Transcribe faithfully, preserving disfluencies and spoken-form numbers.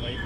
Wait.